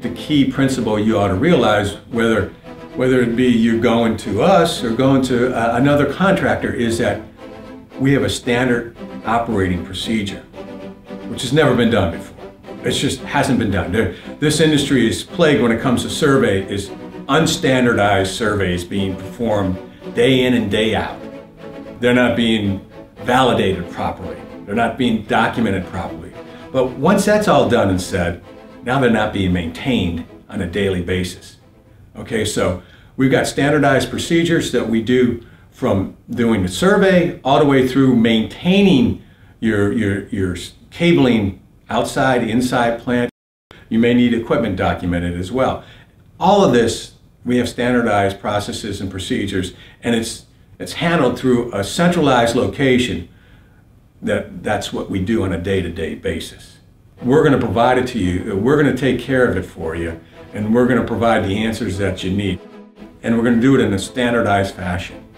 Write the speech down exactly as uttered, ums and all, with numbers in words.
The key principle you ought to realize, whether, whether it be you going to us or going to uh, another contractor, is that we have a standard operating procedure, which has never been done before. It just hasn't been done. There, this industry is plagued when it comes to survey, is unstandardized surveys being performed day in and day out. They're not being validated properly. They're not being documented properly. But once that's all done and said, now they're not being maintained on a daily basis. Okay, so we've got standardized procedures that we do from doing the survey all the way through maintaining your, your, your cabling outside, inside plant. You may need equipment documented as well. All of this, we have standardized processes and procedures, and it's, it's handled through a centralized location. That, that's what we do on a day-to-day basis. We're going to provide it to you, we're going to take care of it for you, and we're going to provide the answers that you need. And we're going to do it in a standardized fashion.